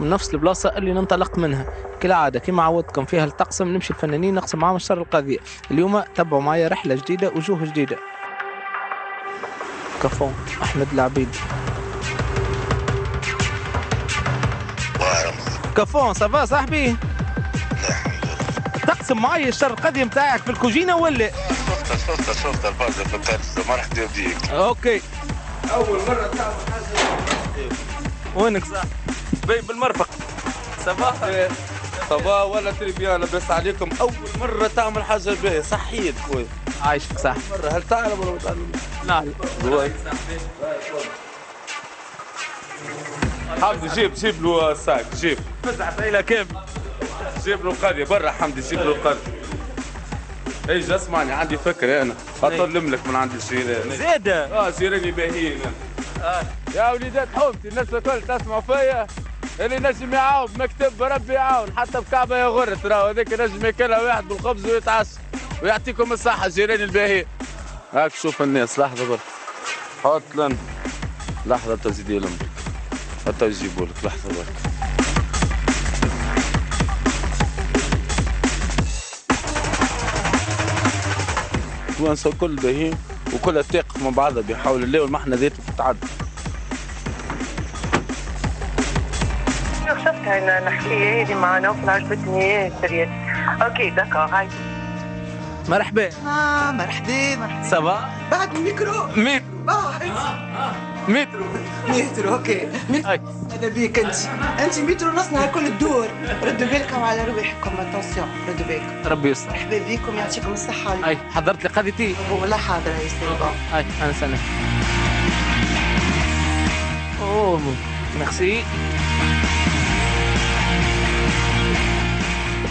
من نفس البلاصه اللي ننطلق منها كالعاده. كما عودتكم فيها التقسم نمشي الفنانين نقسم معاهم شر القضيه. اليوم تبعوا معايا رحله جديده وجوه جديده. كفو احمد العبيد. كفو صافا صاحبي؟ تقسم معايا الشر القضيه نتاعك في الكوجينه ولا؟ شفت الفازه في الكارت. مرحبا بيك. اوكي اول مره تعمل حاجه. وينك صاحبي؟ بيب المرفق. صباح ولا تريبيان لاباس عليكم. اول مره تعمل حاجه باهيه صحيت خويا. عايشك صح. مرة هل تعلم ولا ما تعلمش؟ نعلم. حمدي جيب له الساك جيب. فتح ليله كامله. جيب له القضيه برا حمدي جيب له القضيه. ايش اسمعني عندي فكره انا اطلب لك من عند الجيران زاده. جيراني باهيين يا وليدات حومتي الناس الكل تسمع فيا اللي نجم يعاون مكتب بربي يعاون حتى بكعبه يا غرت راهو هذاك نجم ياكلها واحد بالخبز ويتعشى ويعطيكم الصحه جيراني الباهيين. هاك شوف الناس لحظه برك حط لنا لحظه تزيد لهم حتى يجيبوا لك لحظه برك. التوانسه كل باهيين وكلها تقف مع بعضها بحول الله والمحنه ذاته تتعدى. شفتها انا الحكايه هذه مع نوف عجبتني سريت. اوكي دكا هاي. مرحبا. مرحبا. صباح. بعد الميكرو. مترو اوكي. هذا بيك انت مترو نصنع كل الدور. ردوا بالكم على رواحكم اتونسيون ردوا بالكم. ربي يستر. مرحبا بكم يعطيكم الصحة. اي حضرت لي قضيتي؟ والله حاضرة يا سيدي. اي انا سامع. اوه ميرسي.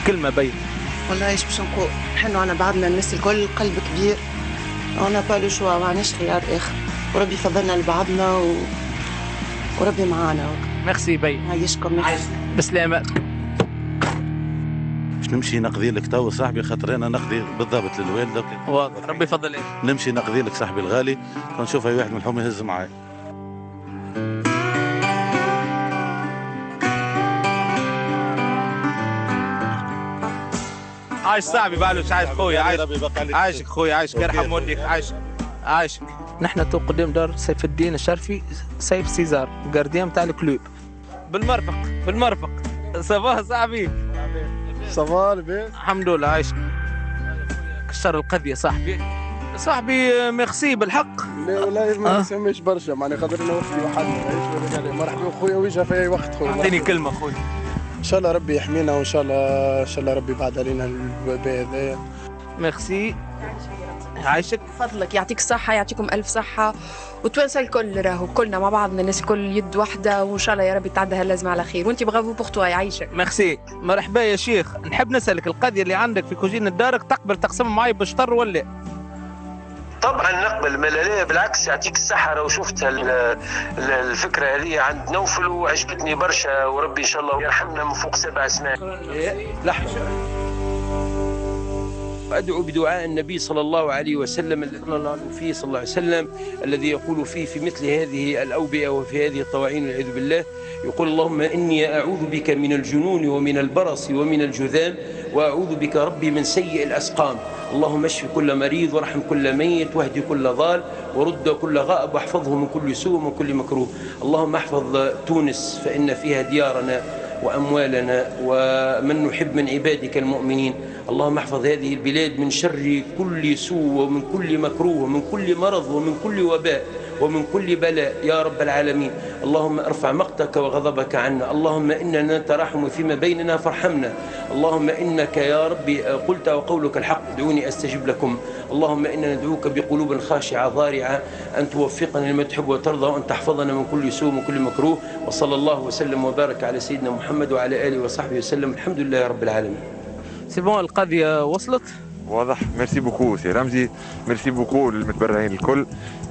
كلمة بيت. والله ايش باش نقول؟ احنا انا بعضنا الناس الكل قلب كبير. انا با لو شوا ما عندناش خيار اخر. وربي يفضلنا لبعضنا وربي معانا. ميرسي بي. عايشكم ميرسي. بسلامة. باش نمشي نقضي لك توا صاحبي خاطر انا نقضي بالضبط للوالدة. واضح ربي يفضل عليك. نمشي نقضي لك صاحبي الغالي ونشوف اي واحد من الحوم يهز معايا. عايش صاحبي بعلوش عايش خويا عايشك خويا عايشك يرحم والديك عايشك عايشك. نحن تو قدام دار سيف الدين الشرفي سيف سيزار جارديان تاع الكلوب بالمرفق بالمرفق. صباح صاحبي. صباح لاباس. الحمد لله عايشك. كسر القضيه صاحبي. صاحبي ميرسي بالحق. لا والله ما نسميش برشا معني خاطر انا وقتي وحدنا. مرحبا خويا وجهه في اي وقت خويا. اعطيني كلمه خويا. ان شاء الله ربي يحمينا وان شاء الله ان شاء الله ربي يبعد علينا الوباء هذايا. ميرسي. عايشك. فضلك يعطيك الصحة يعطيكم ألف صحة والتوانسة الكل راهو كلنا مع بعضنا الناس الكل يد واحدة وإن شاء الله يا ربي تعدى هالأزمة على خير وأنت برافو بوغ توا يعيشك. ميرسي. مرحبا يا شيخ نحب نسألك القضية اللي عندك في كوجينة دارك تقبل تقسمها معايا بالشطر ولا؟ طبعا نقبل ملاليه بالعكس يعطيك الصحه راهو شفت الفكره هذه عند نوفل وعجبتني برشا وربي ان شاء الله يرحمنا من فوق 7 سنين. ادعو بدعاء النبي صلى الله عليه وسلم فيه صلى الله عليه وسلم الذي يقول فيه في مثل هذه الاوبئه وفي هذه الطواعين والعياذ بالله يقول اللهم اني اعوذ بك من الجنون ومن البرص ومن الجذام واعوذ بك ربي من سيء الاسقام. اللهم اشف كل مريض وارحم كل ميت واهد كل ضال ورد كل غائب واحفظه من كل سوء ومن كل مكروه. اللهم احفظ تونس فان فيها ديارنا وأموالنا ومن نحب من عبادك المؤمنين. اللهم احفظ هذه البلاد من شر كل سوء ومن كل مكروه ومن كل مرض ومن كل وباء ومن كل بلاء يا رب العالمين. اللهم ارفع مقتك وغضبك عنا. اللهم إننا تراحم فيما بيننا فارحمنا. اللهم إنك يا ربي قلت وقولك الحق دعوني أستجب لكم. اللهم إننا ندعوك بقلوب خاشعة ضارعة أن توفقنا لما تحب وترضى وأن تحفظنا من كل سوء ومن كل مكروه. وصلى الله وسلم وبارك على سيدنا محمد وعلى آله وصحبه وسلم. الحمد لله رب العالمين. سي بون القضية وصلت؟ واضح. ميرسي بوكو سي رمزي، ميرسي بوكو للمتبرعين الكل.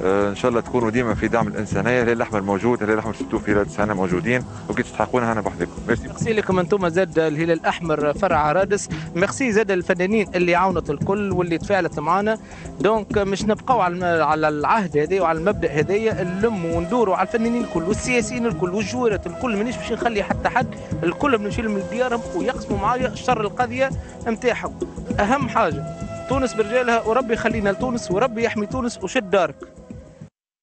ان شاء الله تكونوا ديما في دعم الانسانيه. الهلال الاحمر موجود، الهلال الاحمر شفتوه في رادس هنا موجودين، وكي تستحقونها هنا بوحدكم. ميرسي ميرسي لكم انتم زاد الهلال الاحمر فرع رادس، ميرسي زاد الفنانين اللي عاونت الكل واللي تفاعلت معنا. دونك مش نبقاو على العهد هذا وعلى المبدا هذايا، نلموا وندوروا على الفنانين الكل والسياسيين الكل والجوارات الكل، مانيش باش نخلي حتى حد، الكل بنمشي لهم لديارهم ويقسموا معايا شر القضيه نتاعهم. اهم حاجه تونس برجالها، وربي يخلينا لتونس وربي يحمي تونس وشد دارك.